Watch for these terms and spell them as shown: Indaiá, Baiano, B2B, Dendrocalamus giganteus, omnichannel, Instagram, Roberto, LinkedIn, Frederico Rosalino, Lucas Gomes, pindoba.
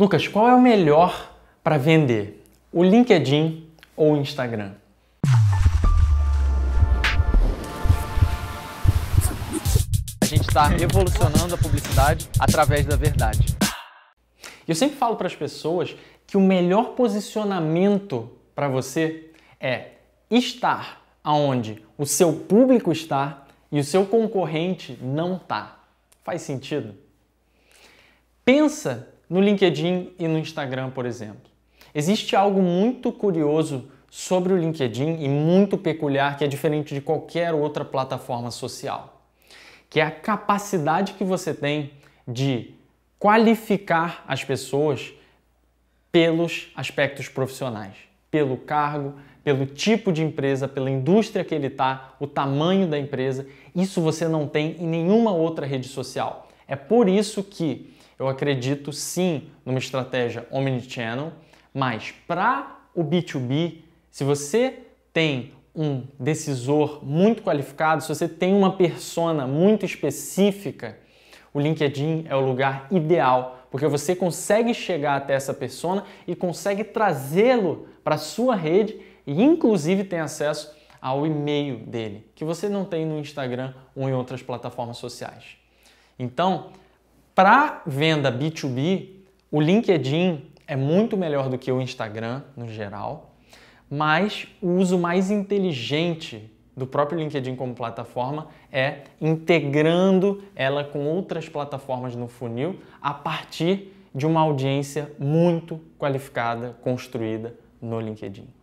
Lucas, qual é o melhor para vender? O LinkedIn ou o Instagram? A gente está revolucionando a publicidade através da verdade. Eu sempre falo para as pessoas que o melhor posicionamento para você é estar aonde o seu público está e o seu concorrente não está. Faz sentido? Pensa no LinkedIn e no Instagram, por exemplo. Existe algo muito curioso sobre o LinkedIn e muito peculiar que é diferente de qualquer outra plataforma social, que é a capacidade que você tem de qualificar as pessoas pelos aspectos profissionais, pelo cargo, pelo tipo de empresa, pela indústria que ele está, o tamanho da empresa. Isso você não tem em nenhuma outra rede social. É por isso que eu acredito sim numa estratégia omnichannel, mas para o B2B, se você tem um decisor muito qualificado, se você tem uma persona muito específica, o LinkedIn é o lugar ideal, porque você consegue chegar até essa persona e consegue trazê-lo para a sua rede e inclusive tem acesso ao e-mail dele, que você não tem no Instagram ou em outras plataformas sociais. Então, para venda B2B, o LinkedIn é muito melhor do que o Instagram, no geral, mas o uso mais inteligente do próprio LinkedIn como plataforma é integrando ela com outras plataformas no funil a partir de uma audiência muito qualificada construída no LinkedIn.